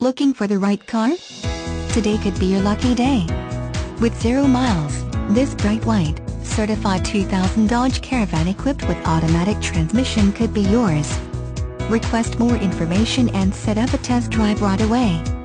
Looking for the right car? Today could be your lucky day. With 0 miles, this bright white, certified 2000 Dodge Caravan equipped with automatic transmission could be yours. Request more information and set up a test drive right away.